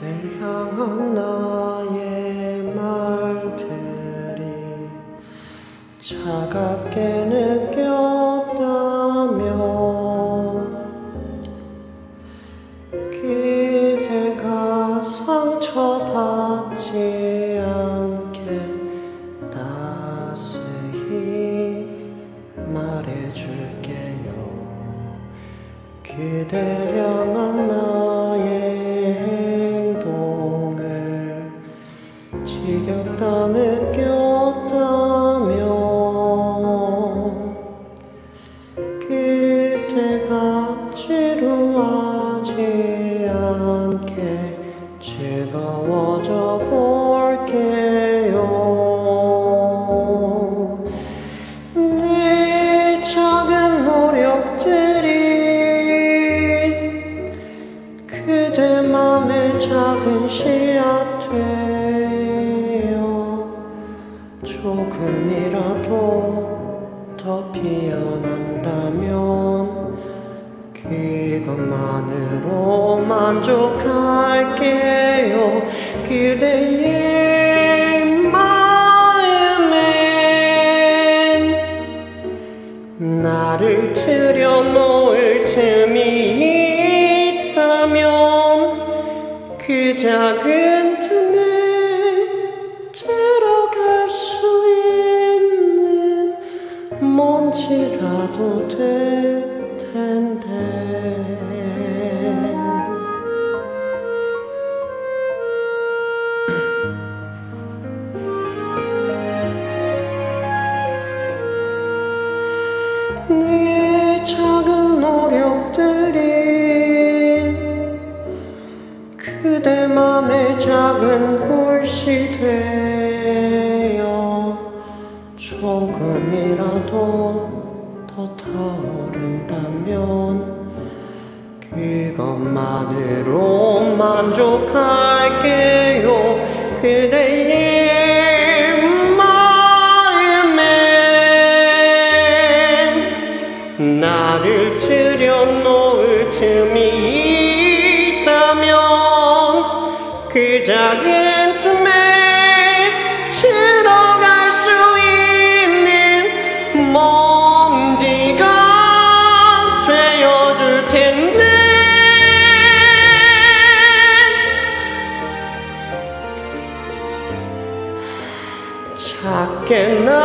날 향한 나의 말들이 차갑게 느꼈다면 기대가 상처받지 않게 나스히 말해줄게요. 기대를 향한 나의 지겹다 느꼈다면 기대가 지루하지 않게 즐거워져 볼게요. 네 작은 노력들이 그대 맘의 작은 씨앗 돼 조금이라도 더 피어난다면 그것만으로 만족할게요. 그대의 마음엔 나를 들여놓을 틈이 있다면 그 작은 틈에 먼지라도 될 텐데 네 작은 노력들이 그대 맘의 작은 불씨 되어 조금이라도 더 타오른다면 그것만으로 만족할게요. 그대의 마음엔 나를 들여놓을 틈이 있다면 그 작은 틈에 작게 나